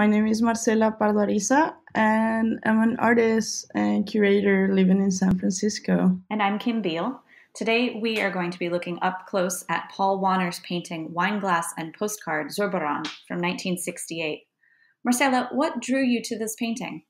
My name is Marcela Pardo Ariza, and I'm an artist and curator living in San Francisco. And I'm Kim Beil. Today, we are going to be looking up close at Paul Wonner's painting, Wine Glass and Postcard, Zurbarán, from 1968. Marcela, what drew you to this painting?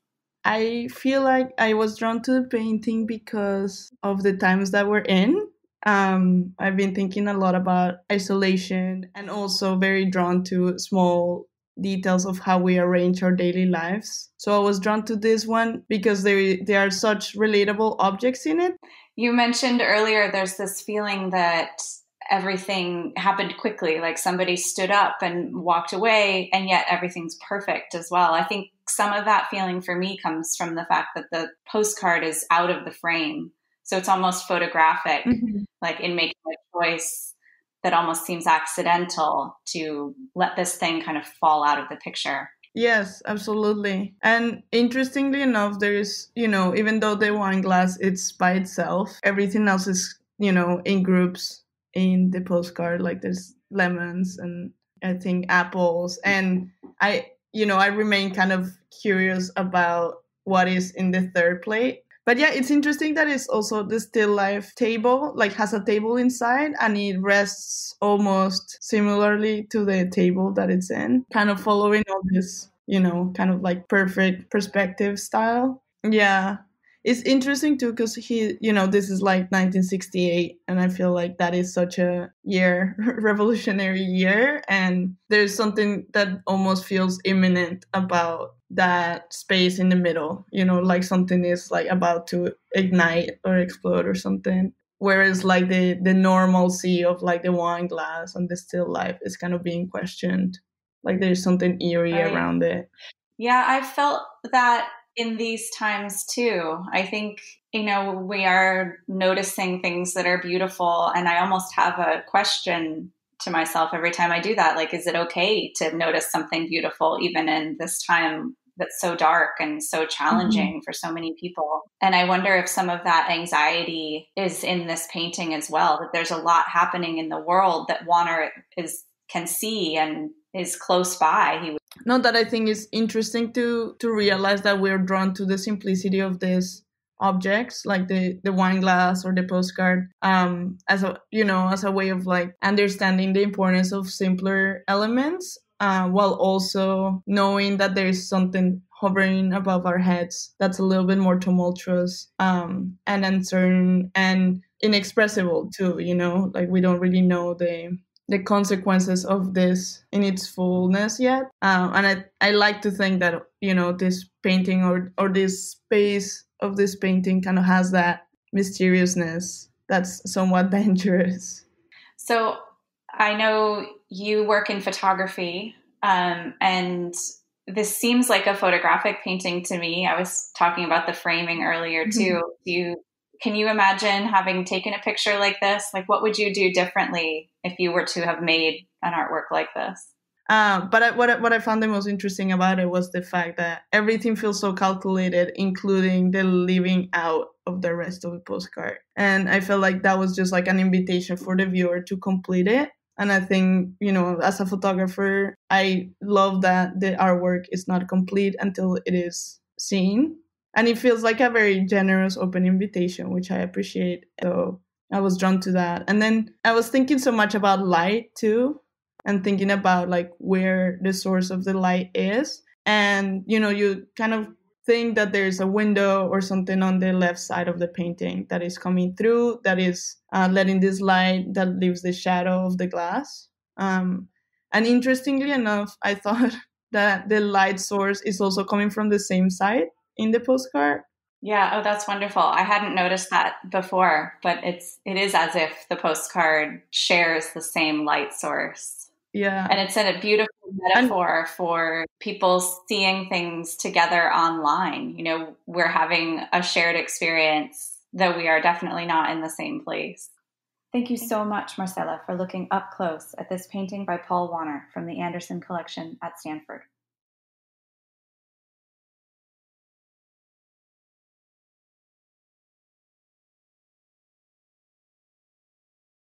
I feel like I was drawn to the painting because of the times that we're in. I've been thinking a lot about isolation and also very drawn to small details of how we arrange our daily lives. So I was drawn to this one because they are such relatable objects in it. You mentioned earlier there's this feeling that everything happened quickly, like somebody stood up and walked away, and yet everything's perfect as well. I think some of that feeling for me comes from the fact that the postcard is out of the frame. So it's almost photographic, like in making a choice that almost seems accidental to let this thing kind of fall out of the picture. Yes, absolutely. And interestingly enough, there is, even though the wine glass, it's by itself, everything else is, in groups in the postcard, like there's lemons and I think apples. And I remain kind of curious about what is in the third plate. But yeah, it's interesting that it's also the still life table, like has a table inside and it rests almost similarly to the table that it's in, kind of following all this, kind of like perfect perspective style. Yeah, it's interesting too because he, this is like 1968 and I feel like that is such a year, revolutionary year. And there's something that almost feels imminent about that space in the middle, like something is like about to ignite or explode or something. Whereas like the normalcy of like the wine glass and the still life is kind of being questioned. Like there's something eerie around it. Yeah, I felt that in these times too. I think, we are noticing things that are beautiful, and I almost have a question to myself every time I do that. Like, is it okay to notice something beautiful even in this time that's so dark and so challenging for so many people? And I wonder if some of that anxiety is in this painting as well, that there's a lot happening in the world that Wonner can see and is close by. No, that I think is interesting to realize that we're drawn to the simplicity of these objects, like the wine glass or the postcard, as a way of like understanding the importance of simpler elements. While also knowing that there is something hovering above our heads that's a little bit more tumultuous and uncertain and inexpressible too, like we don't really know the consequences of this in its fullness yet. And I like to think that, this painting or this space of this painting kind of has that mysteriousness that's somewhat dangerous. So I know you work in photography, and this seems like a photographic painting to me. I was talking about the framing earlier too. Can you imagine having taken a picture like this? Like, what would you do differently if you were to have made an artwork like this? But what I found the most interesting about it was the fact that everything feels so calculated, including the leaving out of the rest of the postcard. And I felt like that was just like an invitation for the viewer to complete it. And I think, as a photographer, I love that the artwork is not complete until it is seen. And it feels like a very generous open invitation, which I appreciate. So I was drawn to that. And then I was thinking so much about light too, and thinking about like where the source of the light is. And, you kind of think that there's a window or something on the left side of the painting that is coming through, that is letting this light that leaves the shadow of the glass. And interestingly enough, I thought that the light source is also coming from the same side in the postcard. Yeah. Oh, that's wonderful. I hadn't noticed that before, but it is as if the postcard shares the same light source. Yeah. And it's in a beautiful metaphor for people seeing things together online. We're having a shared experience, though we are definitely not in the same place. Thank you so much, Marcela, for looking up close at this painting by Paul Wonner from the Anderson Collection at Stanford.